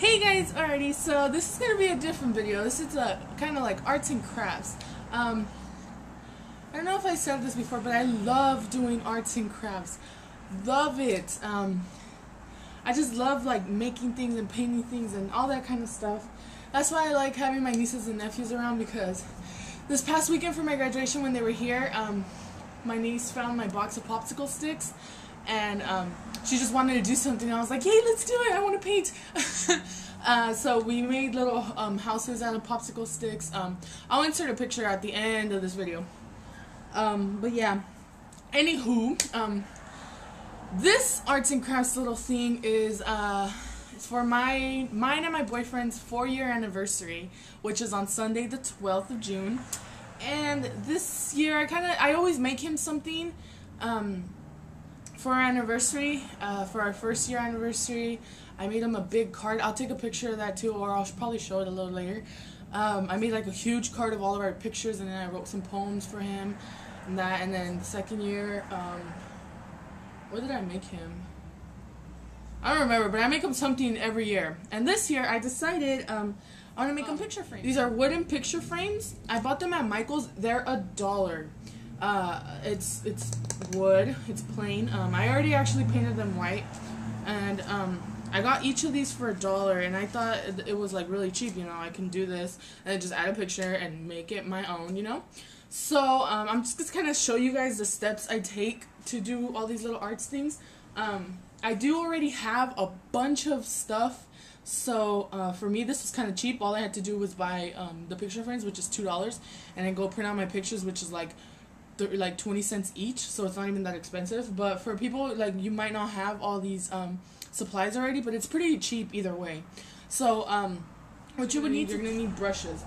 Hey guys, alrighty, so this is going to be a different video. This is a kind of like arts and crafts. I don't know if I said this before, but I love doing arts and crafts. Love it. I just love like making things and painting things and all that kind of stuff. That's why I like having my nieces and nephews around, because this past weekend for my graduation when they were here, my niece found my box of popsicle sticks and she just wanted to do something. I was like, yay, let's do it, I want to paint. So we made little houses out of popsicle sticks. I'll insert a picture at the end of this video. But yeah, anywho, this arts and crafts little thing is for mine and my boyfriend's 4-year anniversary, which is on Sunday the 12th of June. And this year I always make him something for our anniversary. For our first year anniversary, I made him a big card. I'll take a picture of that too, or I'll probably show it a little later. I made like a huge card of all of our pictures, and then I wrote some poems for him and that. And then the second year, what did I make him? I don't remember, but I make him something every year. And this year I decided I want to make them picture frames. These are wooden picture frames. I bought them at Michael's. They're $1. It's wood. It's plain. I already actually painted them white, and I got each of these for $1, and I thought it was like really cheap. You know, I can do this and just add a picture and make it my own. You know, so I'm just gonna kind of show you guys the steps I take to do all these little arts things. I do already have a bunch of stuff, so for me this was kind of cheap. All I had to do was buy the picture frames, which is $2, and then go print out my pictures, which is like 20 cents each, so it's not even that expensive. But for people like you might not have all these supplies already, but it's pretty cheap either way. So what you would need, you're gonna need brushes,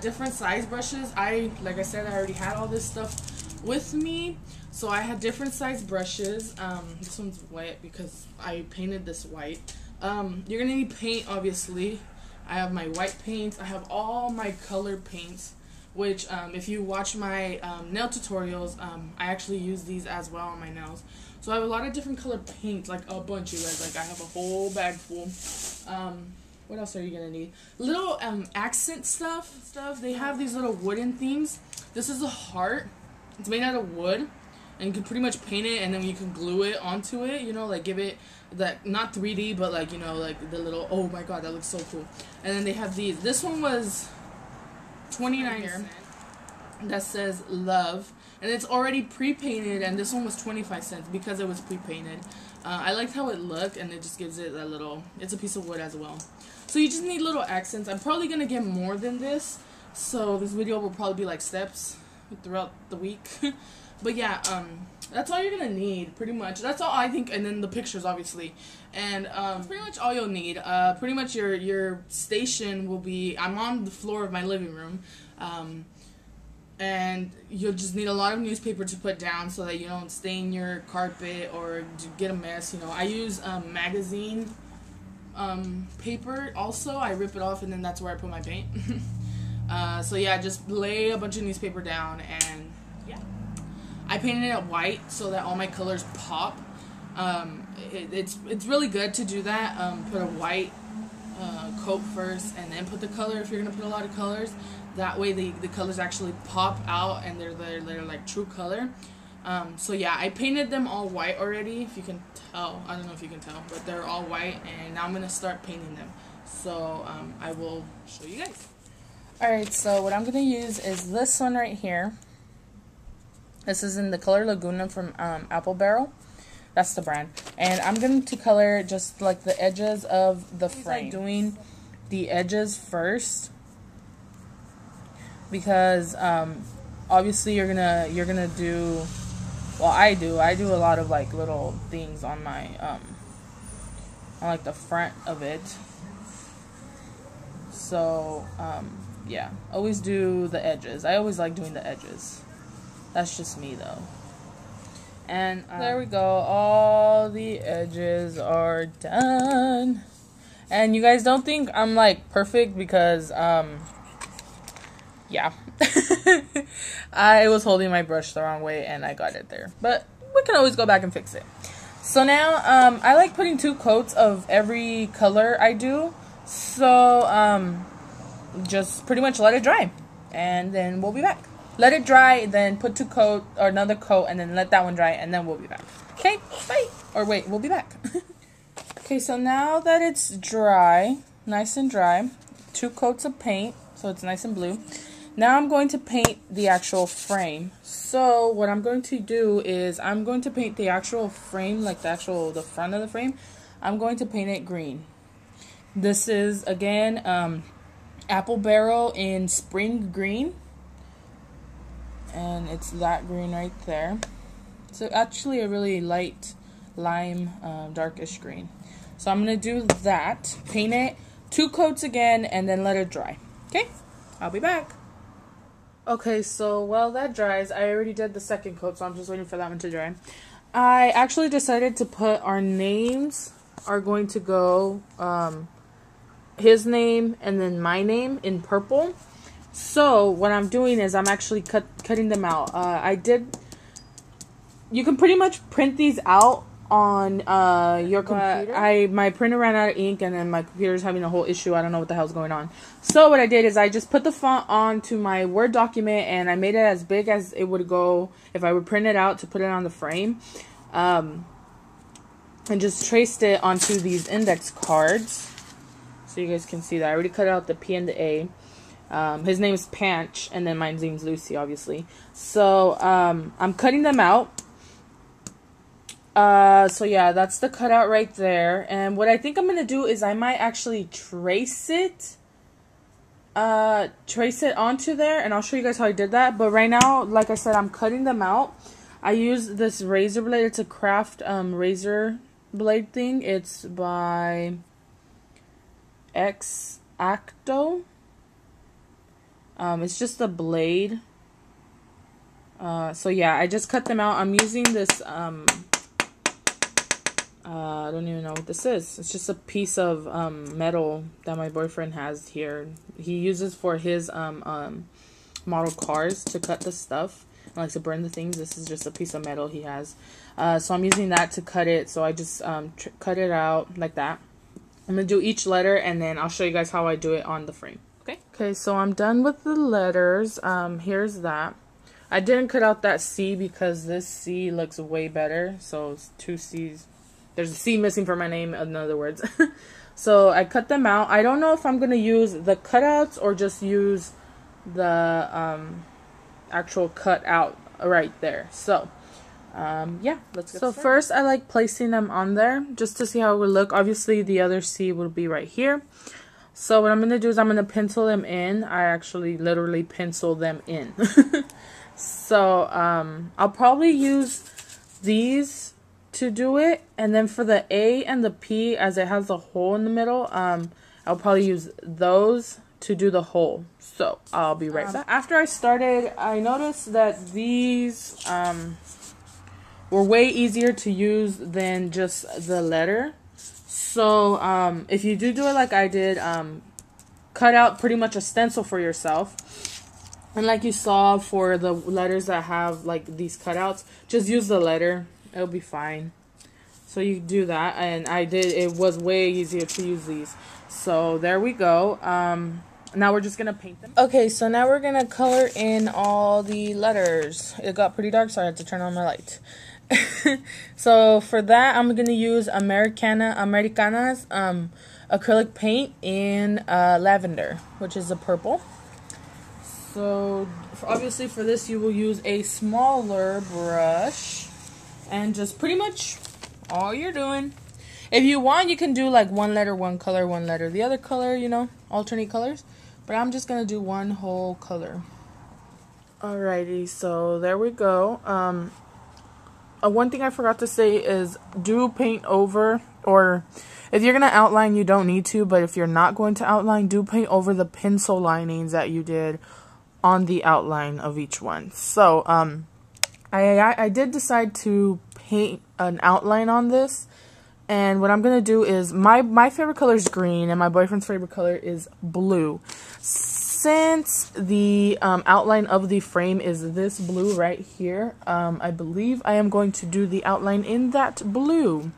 different size brushes. Like I said, I already had all this stuff with me, so I had different size brushes. This one's wet because I painted this white. You're gonna need paint, obviously. I have my white paints. I have all my color paints, which if you watch my nail tutorials, I actually use these as well on my nails. So I have a lot of different color paints, like a bunch, you guys. Like I have a whole bag full. What else are you gonna need? Little accent stuff. They have these little wooden things. This is a heart. It's made out of wood, and you can pretty much paint it, and then you can glue it onto it, you know, like give it that, not 3D, but like, you know, like the little, oh my god, that looks so cool. And then they have these. This one was $29, that says love, and it's already pre-painted, and this one was 25 cents because it was pre-painted. I liked how it looked, and it just gives it that little, it's a piece of wood as well. So you just need little accents. I'm probably going to get more than this, so this video will probably be like steps throughout the week. But yeah, that's all you're gonna need, pretty much. That's all, I think. And then the pictures, obviously, and that's pretty much all you'll need. Pretty much your station will be, I'm on the floor of my living room, and you'll just need a lot of newspaper to put down so that you don't stain your carpet or get a mess, you know. I use magazine paper also. I rip it off, and then that's where I put my paint. So yeah, just lay a bunch of newspaper down, and yeah, I painted it white so that all my colors pop. It's really good to do that. Put a white coat first, and then put the color if you're gonna put a lot of colors. That way the colors actually pop out, and they're like true color. So yeah, I painted them all white already. If you can tell, I don't know if you can tell, but they're all white, and now I'm gonna start painting them. So I will show you guys. Alright, so what I'm going to use is this one right here. This is in the color Laguna from Apple Barrel. That's the brand. And I'm going to color just like the edges of the frame. I'm doing the edges first, because obviously you're going to do, well, I do a lot of like little things on my on like the front of it. So, yeah, always do the edges. I always like doing the edges. That's just me, though. And there we go. All the edges are done. And you guys don't think I'm, like, perfect, because, yeah. I was holding my brush the wrong way, and I got it there. But we can always go back and fix it. So now, I like putting 2 coats of every color I do. So just pretty much let it dry, and then we'll be back. Let it dry, then put two coat or another coat, and then let that one dry, and then we'll be back. Okay, bye. Or wait, we'll be back. Okay, so now that it's dry, nice and dry, two coats of paint, so it's nice and blue. Now I'm going to paint the actual frame. So what I'm going to do is I'm going to paint the actual frame, like the front of the frame. I'm going to paint it green. This is, again, Apple Barrel in Spring Green. And it's that green right there. So actually a really light lime, darkish green. So I'm going to do that. Paint it two coats again and then let it dry. Okay, I'll be back. Okay, so while that dries, I already did the second coat, so I'm just waiting for that one to dry. I actually decided to put our names are going to go, his name and then my name in purple. So what I'm doing is I'm actually cutting them out. You can pretty much print these out on your computer. My printer ran out of ink, and then my computer's having a whole issue. I don't know what the hell's going on. So what I did is I just put the font onto my Word document, and I made it as big as it would go if I would print it out to put it on the frame, and just traced it onto these index cards. So you guys can see that I already cut out the P and the A. His name is Panch, and then my name's Lucy, obviously. So, I'm cutting them out. So yeah, that's the cutout right there. And what I think I'm going to do is I might actually trace it onto there, and I'll show you guys how I did that. But right now, like I said, I'm cutting them out. I use this razor blade. It's a craft, razor blade thing. It's by X-Acto. It's just a blade. So yeah, I just cut them out. I'm using this, I don't even know what this is. It's just a piece of, metal that my boyfriend has here. He uses for his, model cars to cut the stuff. I like to burn the things. This is just a piece of metal he has. So I'm using that to cut it. So I just, cut it out like that. I'm gonna do each letter, and then I'll show you guys how I do it on the frame. Okay, so I'm done with the letters. Here's that. I didn't cut out that C because this C looks way better. So it's two C's. There's a C missing from my name, in other words. So I cut them out. I don't know if I'm going to use the cutouts or just use the actual cutout right there. So, yeah, let's get started. So first I like placing them on there just to see how it would look. Obviously, the other C will be right here. So what I'm going to do is I'm going to pencil them in. I actually literally pencil them in. So I'll probably use these to do it. And then for the A and the P, as it has a hole in the middle, I'll probably use those to do the hole. So I'll be right back. After I started, I noticed that these were way easier to use than just the letter. So, if you do it like I did, cut out pretty much a stencil for yourself. And like you saw for the letters that have like these cutouts, just use the letter. It'll be fine. So you do that. And I did, it was way easier to use these. So there we go. Now we're just going to paint them. Okay, so now we're going to color in all the letters. It got pretty dark, so I had to turn on my light. So for that, I'm going to use Americana's acrylic paint in lavender, which is a purple. So obviously for this, you will use a smaller brush, and just pretty much all you're doing. If you want, you can do like one letter, one color, one letter, the other color, you know, alternate colors. But I'm just going to do one whole color. Alrighty, so there we go. One thing I forgot to say is do paint over, or if you're going to outline, you don't need to, but if you're not going to outline, do paint over the pencil linings that you did on the outline of each one. So, I did decide to paint an outline on this, and what I'm going to do is, my favorite color is green, and my boyfriend's favorite color is blue. Since the outline of the frame is this blue right here, I believe I am going to do the outline in that blue.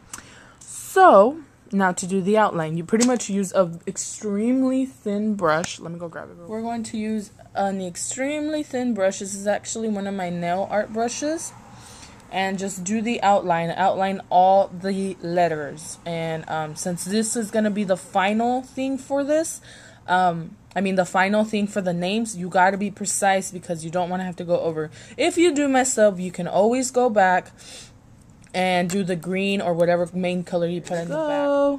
So Now to do the outline, you pretty much use an extremely thin brush. Let me go grab it. We're going to use an extremely thin brush. This is actually one of my nail art brushes. And just do the outline. Outline all the letters. And since this is going to be the final thing for this, I mean the final thing for the names, you got to be precise because you don't want to have to go over. If you do mess up, you can always go back and do the green or whatever main color you put in the back.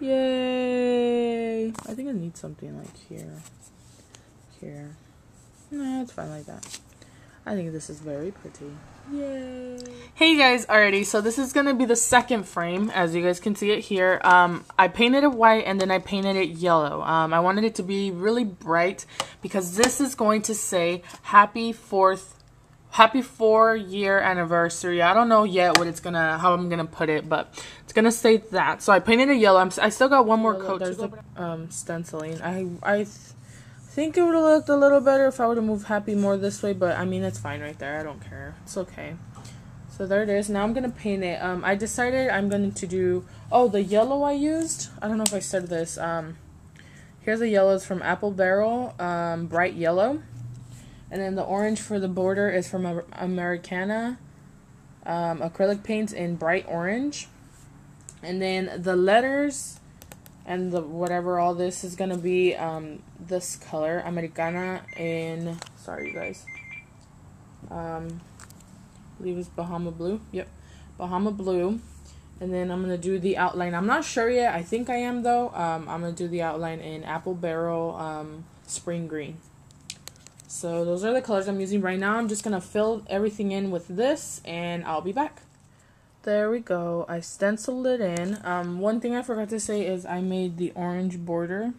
Yay! I think I need something like here. Here. No, it's fine like that. I think this is very pretty. Yay! Hey guys, alrighty, so this is going to be the second frame, as you guys can see it here. I painted it white and then I painted it yellow. I wanted it to be really bright because this is going to say Happy 4-year anniversary. I don't know yet what it's gonna, how I'm gonna put it, but it's gonna say that. So I painted it yellow. I still got one more coat to go. Stenciling. I think it would have looked a little better if I would have moved Happy more this way, but I mean it's fine right there. I don't care. It's okay. So there it is. Now I'm gonna paint it. I decided I'm going to do. Oh, the yellow I used. I don't know if I said this. Here's the yellows from Apple Barrel. Bright yellow. And then the orange for the border is from Americana. Acrylic paints in bright orange. And then the letters and the whatever all this is going to be this color. Americana in, sorry you guys. I believe it's Bahama Blue. Yep, Bahama Blue. And then I'm going to do the outline. I'm not sure yet. I think I am though. I'm going to do the outline in Apple Barrel Spring Green. So those are the colors I'm using right now. I'm just going to fill everything in with this and I'll be back. There we go. I stenciled it in. One thing I forgot to say is I made the orange border.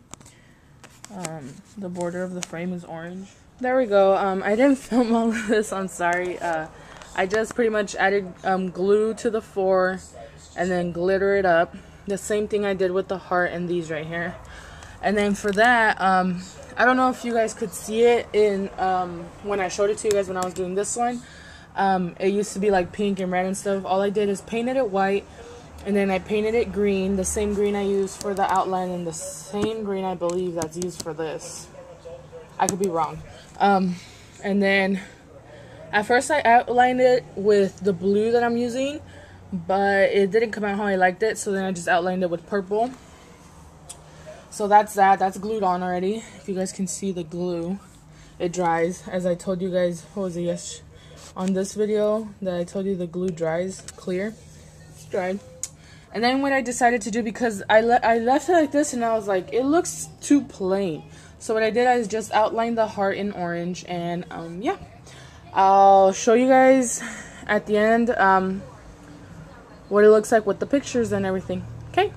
The border of the frame is orange. There we go. I didn't film all of this. I'm sorry. I just pretty much added glue to the four and then glitter it up. The same thing I did with the heart and these right here. And then for that, I don't know if you guys could see it in when I showed it to you guys when I was doing this one. It used to be like pink and red and stuff. All I did is painted it white, and then I painted it green, the same green I used for the outline, and the same green I believe that's used for this. I could be wrong. And then at first I outlined it with the blue that I'm using, but it didn't come out how I liked it, so then I just outlined it with purple. So that's that. That's glued on already. If you guys can see the glue, it dries. As I told you guys, what was it, yes, on this video that I told you the glue dries clear. It's dried. And then what I decided to do, because I left it like this and I was like, it looks too plain. So what I did is just outlined the heart in orange and yeah. I'll show you guys at the end what it looks like with the pictures and everything. Okay.